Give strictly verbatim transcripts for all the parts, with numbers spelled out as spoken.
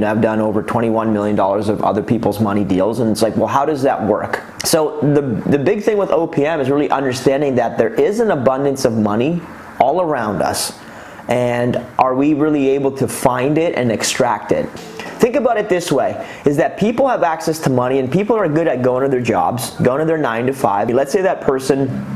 you know, I've done over twenty-one million dollars of other people's money deals, and it's like, well, how does that work? So the, the big thing with O P M is really understanding that there is an abundance of money all around us, and are we really able to find it and extract it? Think about it this way, is that people have access to money, and people are good at going to their jobs, going to their nine to five. Let's say that person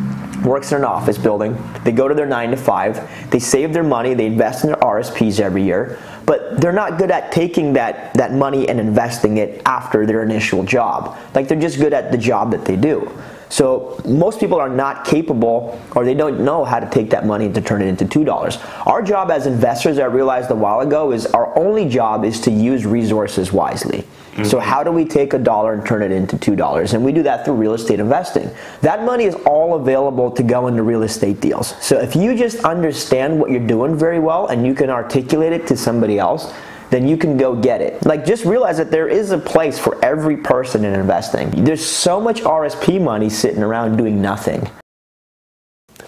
works in an office building, they go to their nine to five, they save their money, they invest in their R S Ps every year, but they're not good at taking that, that money and investing it after their initial job. Like, they're just good at the job that they do. So most people are not capable, or they don't know how to take that money and to turn it into two dollars. Our job as investors, I realized a while ago, is our only job is to use resources wisely. Mm-hmm. So how do we take a dollar and turn it into two dollars? And we do that through real estate investing. That money is all available to go into real estate deals. So if you just understand what you're doing very well and you can articulate it to somebody else, then you can go get it. Like, just realize that there is a place for every person in investing. There's so much R S P money sitting around doing nothing.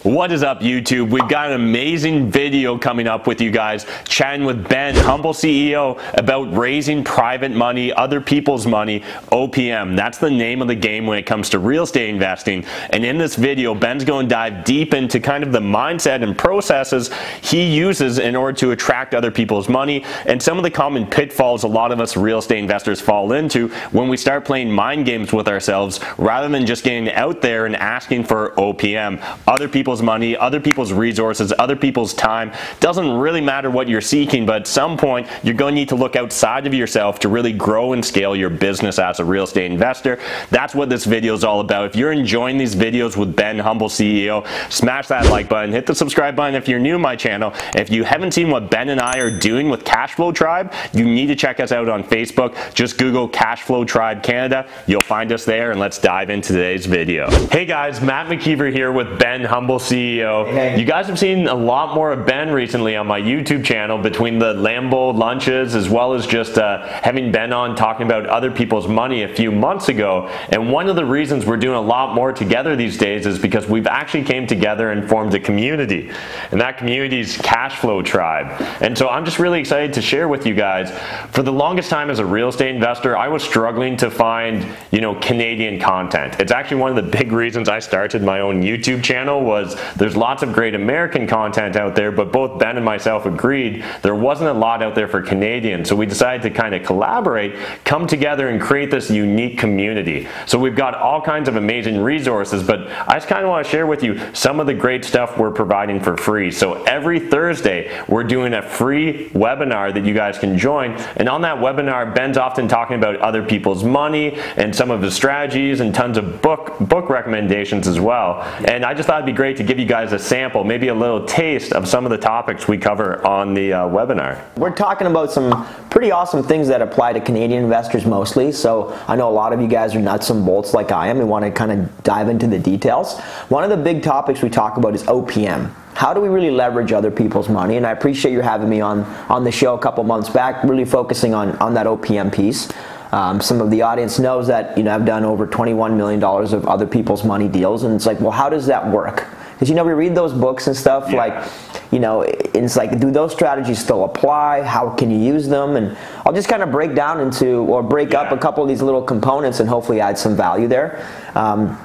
What is up, YouTube? We've got an amazing video coming up with you guys, chatting with Ben, Humble C E O, about raising private money, other people's money, O P M. That's the name of the game when it comes to real estate investing. And in this video, Ben's going to dive deep into kind of the mindset and processes he uses in order to attract other people's money, and some of the common pitfalls a lot of us real estate investors fall into when we start playing mind games with ourselves rather than just getting out there and asking for O P M. Other people's money, other people's resources, other people's time. Doesn't really matter what you're seeking, but at some point you're going to need to look outside of yourself to really grow and scale your business as a real estate investor. That's what this video is all about. If you're enjoying these videos with Ben, Humble C E O, smash that like button, hit the subscribe button if you're new to my channel. If you haven't seen what Ben and I are doing with Cashflow Tribe, you need to check us out on Facebook. Just Google Cashflow Tribe Canada. You'll find us there, and let's dive into today's video. Hey guys, Matt McKeever here with Ben, Humble C E O. Hey. You guys have seen a lot more of Ben recently on my YouTube channel, between the Lambo lunches as well as just uh, having Ben on talking about other people's money a few months ago. And one of the reasons we're doing a lot more together these days is because we've actually came together and formed a community, and that community is Cashflow Tribe. And so I'm just really excited to share with you guys. For the longest time as a real estate investor, I was struggling to find, you know, Canadian content. It's actually one of the big reasons I started my own YouTube channel. Was there's lots of great American content out there, but both Ben and myself agreed there wasn't a lot out there for Canadians. So we decided to kind of collaborate, come together and create this unique community. So we've got all kinds of amazing resources, but I just kind of want to share with you some of the great stuff we're providing for free. So every Thursday, we're doing a free webinar that you guys can join. And on that webinar, Ben's often talking about other people's money and some of his strategies and tons of book, book recommendations as well. And I just thought it'd be great to give you guys a sample, maybe a little taste of some of the topics we cover on the uh, webinar. We're talking about some pretty awesome things that apply to Canadian investors mostly. So I know a lot of you guys are nuts and bolts like I am and want to kind of dive into the details. One of the big topics we talk about is O P M. How do we really leverage other people's money? And I appreciate you having me on, on the show a couple months back, really focusing on, on that O P M piece. Um, some of the audience knows that, you know, I've done over twenty-one million dollars of other people's money deals, and it's like, well, how does that work? Because, you know, we read those books and stuff, yeah. like, you know, it's like, do those strategies still apply? How can you use them? And I'll just kind of break down into, or break yeah. up a couple of these little components and hopefully add some value there. Um,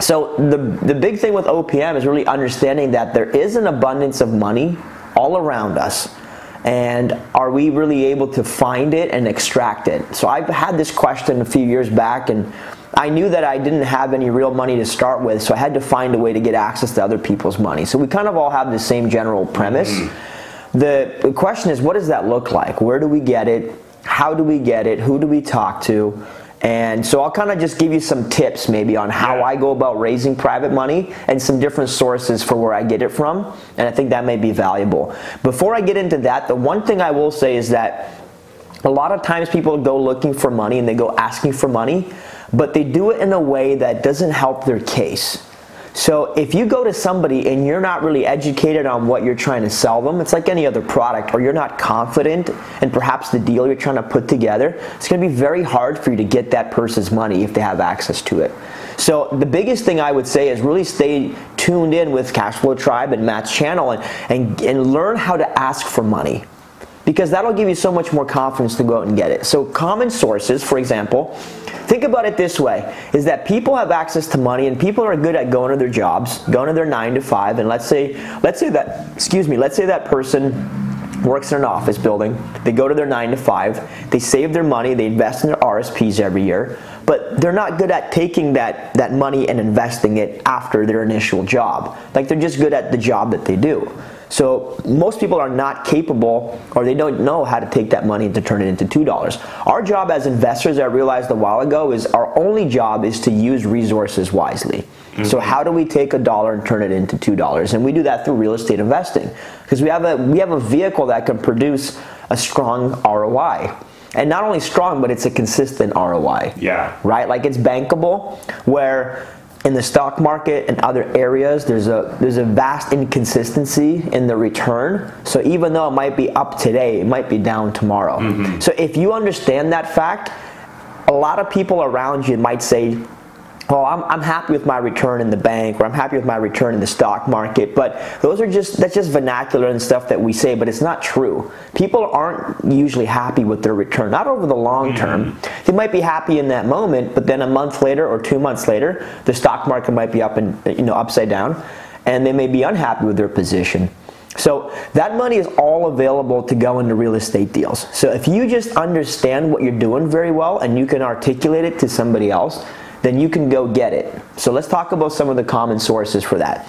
so the, the big thing with O P M is really understanding that there is an abundance of money all around us. And are we really able to find it and extract it? So I've had this question a few years back, and I knew that I didn't have any real money to start with, so I had to find a way to get access to other people's money. So we kind of all have the same general premise. Mm-hmm. The, the question is, what does that look like? Where do we get it? How do we get it? Who do we talk to? And so I'll kind of just give you some tips maybe on how yeah. I go about raising private money and some different sources for where I get it from, and I think that may be valuable. Before I get into that, the one thing I will say is that a lot of times people go looking for money and they go asking for money, but they do it in a way that doesn't help their case. So if you go to somebody and you're not really educated on what you're trying to sell them, it's like any other product, or you're not confident in perhaps the deal you're trying to put together, it's going to be very hard for you to get that person's money if they have access to it. So the biggest thing I would say is really stay tuned in with Cashflow Tribe and Matt's channel, and, and, and learn how to ask for money. because that'll give you so much more confidence to go out and get it. So common sources, for example, think about it this way, is that people have access to money and people are good at going to their jobs, going to their nine to five, and let's say, let's say that, excuse me, let's say that person works in an office building, they go to their nine to five, they save their money, they invest in their R S Ps every year, but they're not good at taking that, that money and investing it after their initial job. Like, they're just good at the job that they do. So most people are not capable, or they don't know how to take that money and to turn it into two dollars. Our job as investors, I realized a while ago, is our only job is to use resources wisely. Mm-hmm. So how do we take a dollar and turn it into two dollars? And we do that through real estate investing, because we have a, we have a vehicle that can produce a strong R O I. And not only strong, but it's a consistent R O I. Yeah. Right? Like, it's bankable, where in the stock market and other areas, there's a there's a vast inconsistency in the return. So even though it might be up today, it might be down tomorrow. Mm-hmm. So if you understand that fact, a lot of people around you might say, well, I'm, I'm happy with my return in the bank, or I'm happy with my return in the stock market. But those are just, that's just vernacular and stuff that we say, but it's not true. People aren't usually happy with their return, not over the long term. They might be happy in that moment, but then a month later or two months later, the stock market might be up and, you know, upside down, and they may be unhappy with their position. So that money is all available to go into real estate deals. So if you just understand what you're doing very well and you can articulate it to somebody else, then you can go get it. So let's talk about some of the common sources for that.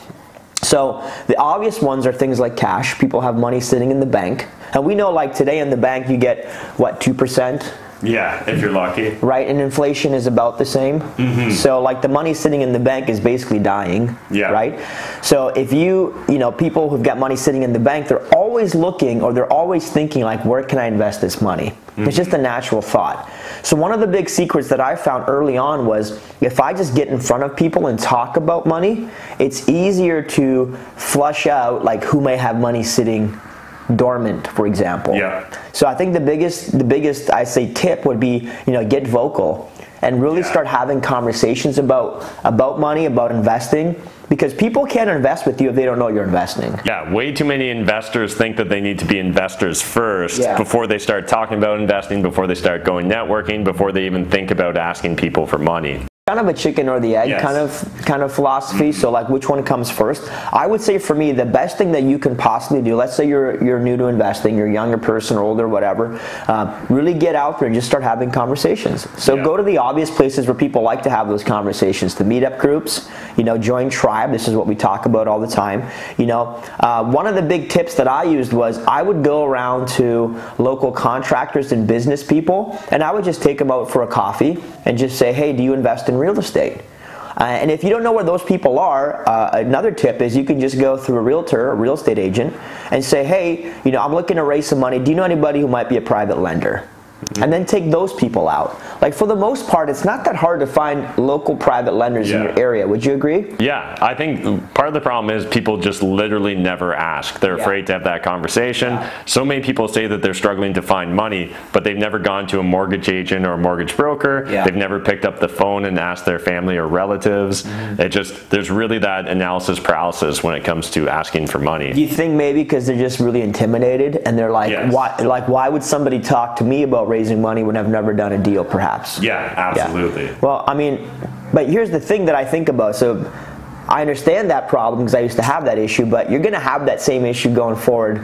So the obvious ones are things like cash. People have money sitting in the bank. And we know, like, today in the bank you get, what, two percent? Yeah, if you're lucky. Right, and inflation is about the same. Mm-hmm. So like, the money sitting in the bank is basically dying, yeah. Right? So if you, you know, people who've got money sitting in the bank, they're always looking, or they're always thinking, like, where can I invest this money? Mm-hmm. It's just a natural thought. So one of the big secrets that I found early on was, if I just get in front of people and talk about money, it's easier to flush out, like, who may have money sitting dormant, for example. Yeah. So I think the biggest, the biggest I say tip would be, you know, get vocal and really yeah. start having conversations about about money, about investing, because people can't invest with you if they don't know you're investing. Yeah, way too many investors think that they need to be investors first yeah. before they start talking about investing, before they start going networking, before they even think about asking people for money. Kind of a chicken or the egg yes. kind of kind of philosophy. So like, which one comes first? I would say for me, the best thing that you can possibly do, let's say you're you're new to investing, you're a younger person or older, whatever, uh, really get out there and just start having conversations. So yeah. go to the obvious places where people like to have those conversations, the meetup groups, you know, join tribe. This is what we talk about all the time. You know, uh, one of the big tips that I used was I would go around to local contractors and business people, and I would just take them out for a coffee and just say, hey, do you invest in in real estate? Uh, and if you don't know where those people are, uh, another tip is you can just go through a realtor, a real estate agent, and say, hey, you know, I'm looking to raise some money. Do you know anybody who might be a private lender? Mm-hmm. And then take those people out. Like, for the most part, it's not that hard to find local private lenders yeah. in your area. Would you agree? Yeah, I think part of the problem is people just literally never ask. They're yeah. afraid to have that conversation. Yeah. So many people say that they're struggling to find money, but they've never gone to a mortgage agent or a mortgage broker. Yeah. They've never picked up the phone and asked their family or relatives. Mm-hmm. It just, there's really that analysis paralysis when it comes to asking for money. You think maybe because they're just really intimidated and they're like, yes. why, like, why would somebody talk to me about raising money when I've never done a deal, perhaps? Yeah, absolutely. Yeah. Well, I mean, but here's the thing that I think about. So I understand that problem because I used to have that issue, but you're going to have that same issue going forward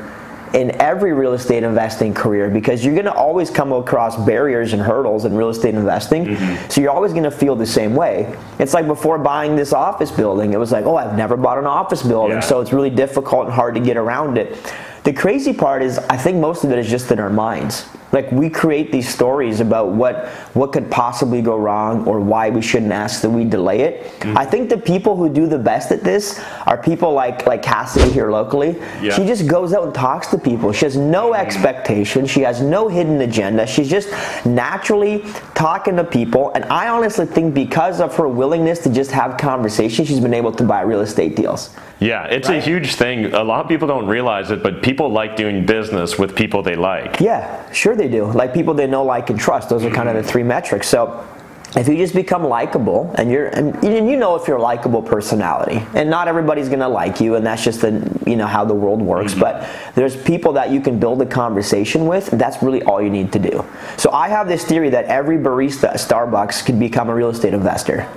in every real estate investing career, because you're going to always come across barriers and hurdles in real estate investing. Mm-hmm. So you're always going to feel the same way. It's like before buying this office building, it was like, oh, I've never bought an office building, yeah. so it's really difficult and hard to get around it. The crazy part is, I think most of it is just in our minds. Like, we create these stories about what what could possibly go wrong or why we shouldn't ask, that we delay it. Mm-hmm. I think the people who do the best at this are people like like Cassidy here locally. Yeah. She just goes out and talks to people. She has no expectation. She has no hidden agenda. She's just naturally talking to people. And I honestly think because of her willingness to just have conversations, she's been able to buy real estate deals. Yeah, it's right? a huge thing. A lot of people don't realize it, but people like doing business with people they like. Yeah, sure they do. Like people they know, like, and trust. Those are kind of the three metrics. So if you just become likable, and you're, and, and you know if you're a likable personality, and not everybody's gonna like you, and that's just the, you know, how the world works. Mm-hmm. But there's people that you can build a conversation with, and that's really all you need to do. So I have this theory that every barista at Starbucks could become a real estate investor.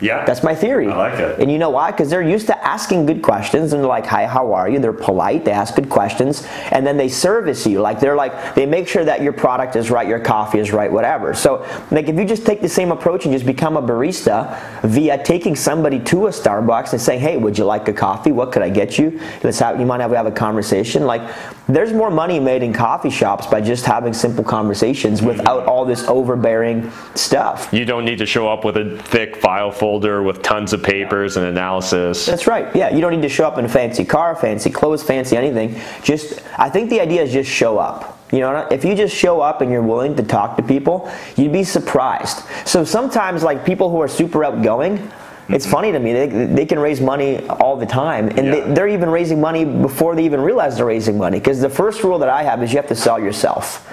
Yeah, that's my theory. I like it. And you know why? Because they're used to asking good questions, and they're like, "Hi, how are you?" They're polite. They ask good questions, and then they service you. Like they're like they make sure that your product is right, your coffee is right, whatever. So like if you just take the same approach and just become a barista via taking somebody to a Starbucks and saying, "Hey, would you like a coffee? What could I get you? Let's have you might have have a conversation." Like there's more money made in coffee shops by just having simple conversations without all this overbearing stuff. You don't need to show up with a thick file full. Folder with tons of papers and analysis. That's right. Yeah, you don't need to show up in a fancy car, fancy clothes, fancy anything. Just, I think the idea is just show up. You know, if you just show up and you're willing to talk to people, you'd be surprised. So sometimes, like people who are super outgoing, it's funny to me, they, they can raise money all the time, and yeah. they, they're even raising money before they even realize they're raising money. Because the first rule that I have is you have to sell yourself.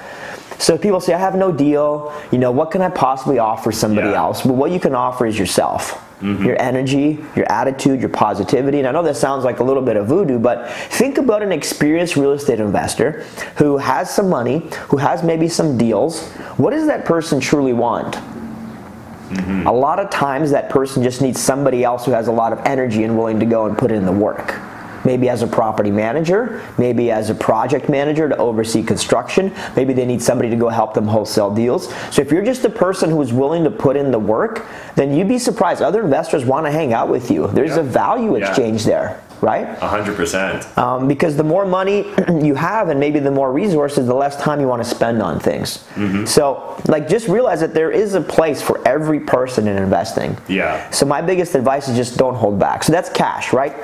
So people say, I have no deal, you know, what can I possibly offer somebody yeah. else? But what you can offer is yourself. Mm-hmm. Your energy, your attitude, your positivity. And I know that sounds like a little bit of voodoo, but think about an experienced real estate investor who has some money, who has maybe some deals. What does that person truly want? Mm-hmm. A lot of times that person just needs somebody else who has a lot of energy and willing to go and put in the work. Maybe as a property manager, maybe as a project manager to oversee construction, maybe they need somebody to go help them wholesale deals. So if you're just a person who's willing to put in the work, then you'd be surprised. Other investors want to hang out with you. There's yeah. a value exchange yeah. there, right? one hundred percent. Um, because the more money you have and maybe the more resources, the less time you want to spend on things. Mm-hmm. So like just realize that there is a place for every person in investing. Yeah. So my biggest advice is just don't hold back. So that's cash, right?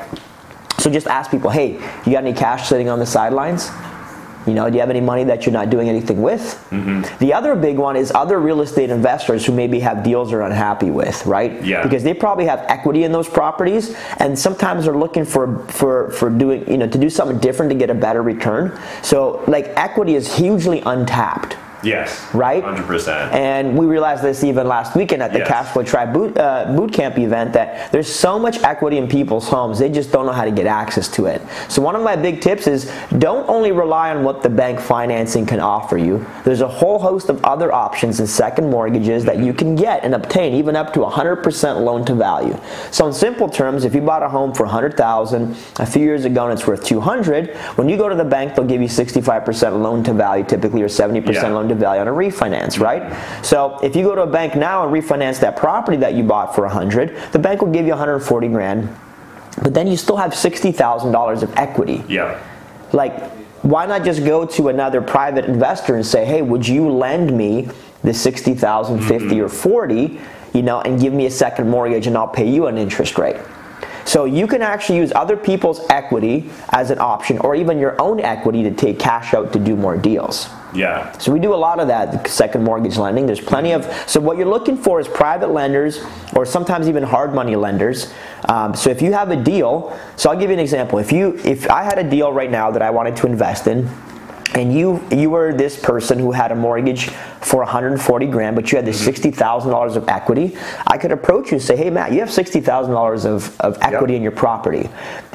So just ask people, hey, you got any cash sitting on the sidelines? You know, do you have any money that you're not doing anything with? Mm-hmm. The other big one is other real estate investors who maybe have deals they're unhappy with, right? Yeah. Because they probably have equity in those properties, and sometimes they're looking for for for doing you know to do something different to get a better return. So like equity is hugely untapped. Yes. Right? one hundred percent. And we realized this even last weekend at the yes. Cashflow Tribe boot, uh, bootcamp event that there's so much equity in people's homes, they just don't know how to get access to it. So one of my big tips is don't only rely on what the bank financing can offer you. There's a whole host of other options and second mortgages that you can get and obtain even up to one hundred percent loan to value. So in simple terms, if you bought a home for one hundred thousand dollars a few years ago and it's worth two hundred thousand dollars, when you go to the bank, they'll give you sixty-five percent loan to value typically or seventy percent yeah. loan to value on a refinance, right? So if you go to a bank now and refinance that property that you bought for one hundred thousand dollars, the bank will give you one hundred forty grand, but then you still have sixty thousand dollars of equity. Yeah. Like, why not just go to another private investor and say, hey, would you lend me the sixty thousand dollars, mm-hmm. fifty or forty, you know, and give me a second mortgage and I'll pay you an interest rate? So you can actually use other people's equity as an option, or even your own equity to take cash out to do more deals. Yeah. So we do a lot of that second mortgage lending. There's plenty of, so what you're looking for is private lenders or sometimes even hard money lenders. Um, so if you have a deal, so I'll give you an example. If you, if I had a deal right now that I wanted to invest in, and you you were this person who had a mortgage for one hundred forty grand, but you had this sixty thousand dollars of equity, I could approach you and say, hey, Matt, you have sixty thousand dollars of, of equity yep. in your property.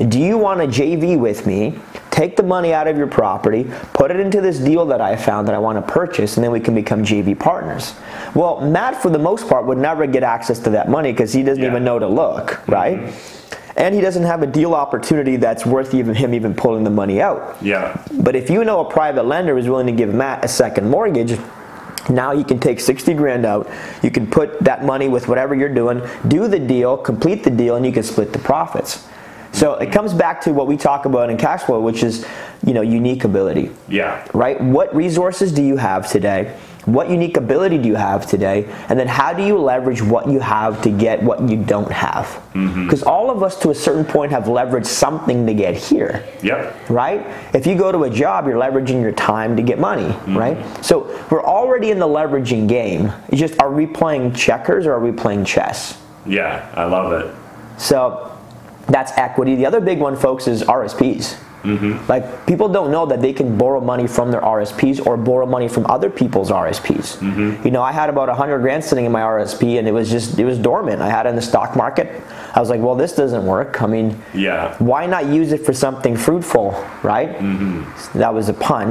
Do you want to J V with me, take the money out of your property, put it into this deal that I found that I want to purchase, and then we can become J V partners? Well, Matt, for the most part, would never get access to that money because he doesn't yeah. even know to look, right? Mm-hmm. And he doesn't have a deal opportunity that's worth even him even pulling the money out. Yeah. But if you know a private lender is willing to give Matt a second mortgage, now you can take sixty grand out, you can put that money with whatever you're doing, do the deal, complete the deal, and you can split the profits. So it comes back to what we talk about in cash flow, which is, you know, unique ability. Yeah. Right? What resources do you have today? What unique ability do you have today? And then how do you leverage what you have to get what you don't have? Because mm-hmm. all of us to a certain point have leveraged something to get here. Yep. Right? If you go to a job, you're leveraging your time to get money, mm-hmm. right? So we're already in the leveraging game. It's just, are we playing checkers or are we playing chess? Yeah, I love it. So that's equity. The other big one, folks, is R S Ps. Mm-hmm. Like, people don't know that they can borrow money from their R S Ps or borrow money from other people's R S Ps. Mm-hmm. You know, I had about a hundred grand sitting in my R S P, and it was just, it was dormant. I had it in the stock market. I was like, well, this doesn't work. I mean, yeah. why not use it for something fruitful, right? Mm-hmm. That was a pun.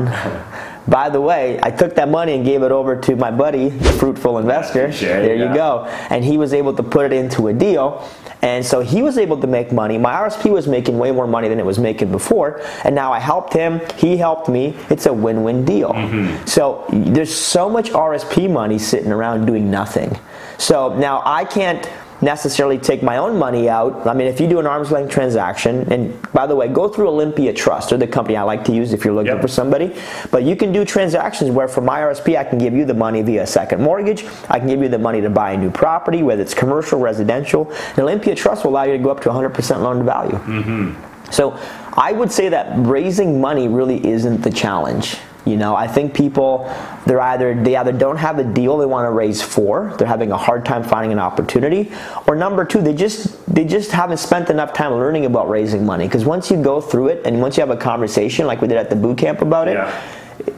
By the way, I took that money and gave it over to my buddy, the Fruitful Investor. Sure, there yeah. you go. And he was able to put it into a deal. And so he was able to make money. My R S P was making way more money than it was making before. And now I helped him. He helped me. It's a win-win deal. Mm-hmm. So there's so much R S P money sitting around doing nothing. So now I can't necessarily take my own money out. I mean, if you do an arm's length transaction, and by the way, go through Olympia Trust, or the company I like to use if you're looking yep. for somebody, but you can do transactions where for my R S P, I can give you the money via a second mortgage, I can give you the money to buy a new property, whether it's commercial, residential, and Olympia Trust will allow you to go up to one hundred percent loan to value. Mm-hmm. So I would say that raising money really isn't the challenge. You know, I think people, they're either, they either don't have a deal they want to raise for, they're having a hard time finding an opportunity, or number two, they just they just haven't spent enough time learning about raising money. Because once you go through it, and once you have a conversation like we did at the boot camp about it, yeah.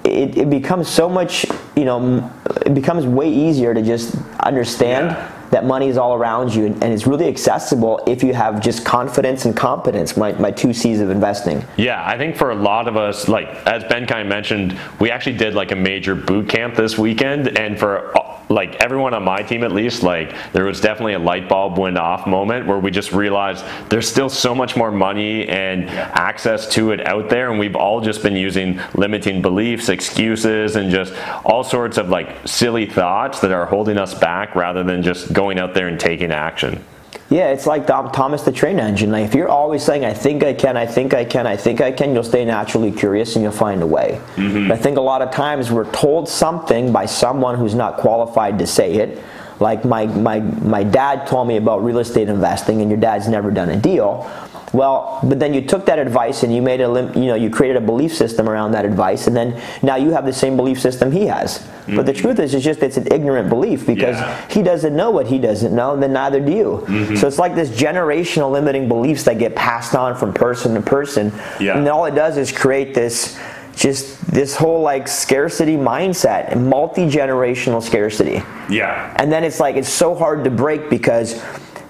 it, it becomes so much, you know, it becomes way easier to just understand yeah. that money is all around you, and it's really accessible if you have just confidence and competence, my, my two C's of investing. Yeah, I think for a lot of us, like as Ben kind of mentioned, we actually did like a major boot camp this weekend, and for like everyone on my team at least, like there was definitely a light bulb went off moment where we just realized there's still so much more money and yeah. access to it out there, and we've all just been using limiting beliefs, excuses, and just all sorts of like silly thoughts that are holding us back rather than just going out there and taking action. Yeah, it's like Thomas the Train Engine. Like if you're always saying, I think I can, I think I can, I think I can, you'll stay naturally curious and you'll find a way. Mm-hmm. I think a lot of times we're told something by someone who's not qualified to say it. Like my, my, my dad told me about real estate investing, and your dad's never done a deal. Well, but then you took that advice and you made a, lim- you know, you created a belief system around that advice, and then now you have the same belief system he has. Mm-hmm. But the truth is, it's just it's an ignorant belief because yeah. he doesn't know what he doesn't know, and then neither do you. Mm-hmm. So it's like this generational limiting beliefs that get passed on from person to person, yeah. and all it does is create this, just this whole like scarcity mindset, and multi-generational scarcity. Yeah. And then it's like it's so hard to break because,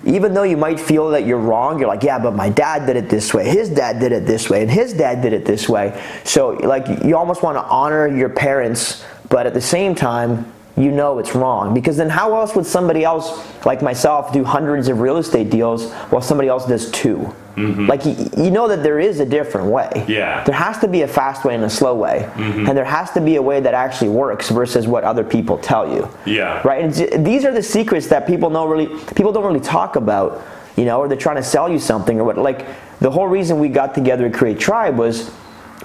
even though you might feel that you're wrong, you're like, yeah, but my dad did it this way, his dad did it this way, and his dad did it this way. So like you almost want to honor your parents, but at the same time, you know it's wrong. Because then how else would somebody else, like myself, do hundreds of real estate deals while somebody else does two? Mm-hmm. Like, you know that there is a different way. Yeah. There has to be a fast way and a slow way. Mm-hmm. And there has to be a way that actually works versus what other people tell you. Yeah. Right? And these are the secrets that people don't really, people don't really talk about, you know, or they're trying to sell you something or what. Like, the whole reason we got together to create Tribe was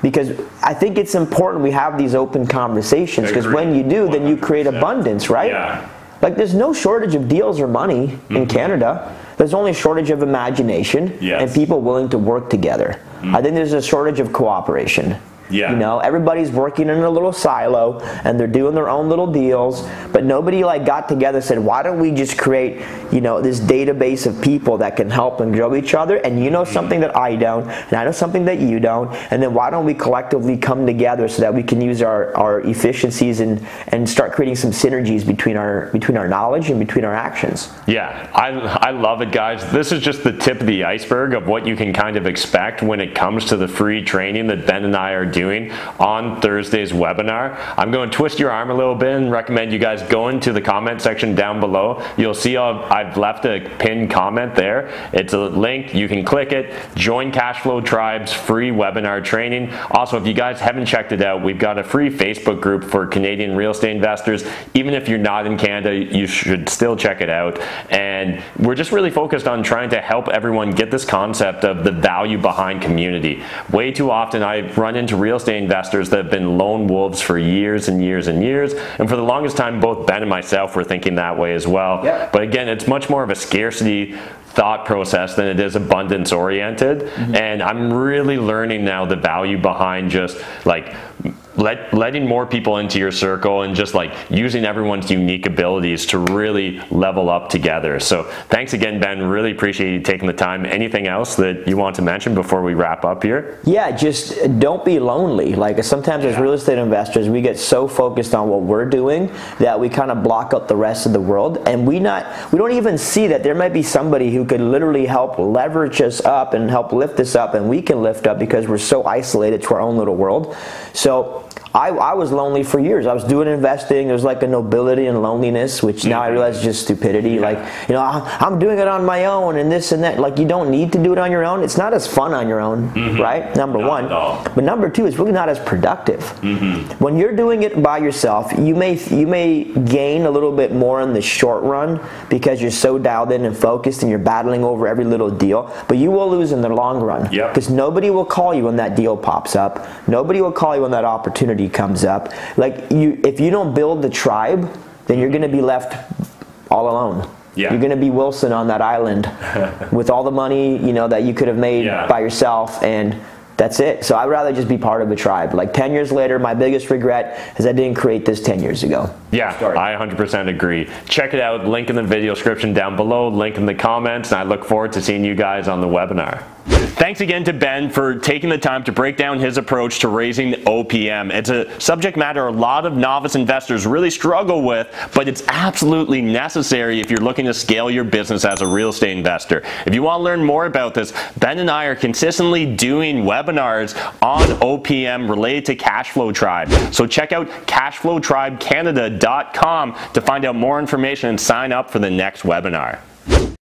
because I think it's important we have these open conversations, because when you do, then you create abundance, right? Yeah. Like, there's no shortage of deals or money mm-hmm. in Canada. There's only a shortage of imagination yes. and people willing to work together. Mm-hmm. I think there's a shortage of cooperation. Yeah. You know, everybody's working in a little silo and they're doing their own little deals, but nobody like got together and said, why don't we just create, you know, this database of people that can help and grow each other, and you know something that I don't, and I know something that you don't, and then why don't we collectively come together so that we can use our, our efficiencies and, and start creating some synergies between our between our knowledge and between our actions. Yeah, I, I love it, guys. This is just the tip of the iceberg of what you can kind of expect when it comes to the free training that Ben and I are doing Doing on Thursday's webinar. I'm going to twist your arm a little bit and recommend you guys go into the comment section down below. You'll see I've left a pinned comment there. It's a link. You can click it. Join Cashflow Tribe's free webinar training. Also, if you guys haven't checked it out, we've got a free Facebook group for Canadian real estate investors. Even if you're not in Canada, you should still check it out. And we're just really focused on trying to help everyone get this concept of the value behind community. Way too often I've run into real real estate investors that have been lone wolves for years and years and years, and for the longest time both Ben and myself were thinking that way as well. Yeah. But again, it's much more of a scarcity thought process than it is abundance oriented. Mm-hmm. And I'm really learning now the value behind just like Let, letting more people into your circle and just like using everyone's unique abilities to really level up together. So thanks again, Ben. Really appreciate you taking the time. Anything else that you want to mention before we wrap up here? Yeah, just don't be lonely. Like sometimes yeah. as real estate investors, we get so focused on what we're doing that we kind of block out the rest of the world, and we not we don't even see that there might be somebody who could literally help leverage us up and help lift us up, and we can lift up because we're so isolated to our own little world. So I, I was lonely for years. I was doing investing. It was like a nobility and loneliness, which now I realize is just stupidity. Yeah. Like, you know, I'm doing it on my own and this and that. Like, you don't need to do it on your own. It's not as fun on your own, mm-hmm. right? Number not one. At all. But number two, it's really not as productive. Mm-hmm. When you're doing it by yourself, you may, you may gain a little bit more in the short run because you're so dialed in and focused and you're battling over every little deal, but you will lose in the long run because yep. nobody will call you when that deal pops up. Nobody will call you when that opportunity comes up. Like you, if you don't build the tribe, then you're going to be left all alone. Yeah. You're going to be Wilson on that island with all the money, you know, that you could have made yeah. by yourself, and that's it. So I'd rather just be part of a tribe. Like ten years later, my biggest regret is I didn't create this ten years ago. Yeah, Start. I one hundred percent agree. Check it out. Link in the video description down below. Link in the comments. And I look forward to seeing you guys on the webinar. Thanks again to Ben for taking the time to break down his approach to raising O P M. It's a subject matter a lot of novice investors really struggle with, but it's absolutely necessary if you're looking to scale your business as a real estate investor. If you want to learn more about this, Ben and I are consistently doing webinars on O P M related to Cashflow Tribe. So check out Cashflow Tribe Canada dot com to find out more information and sign up for the next webinar.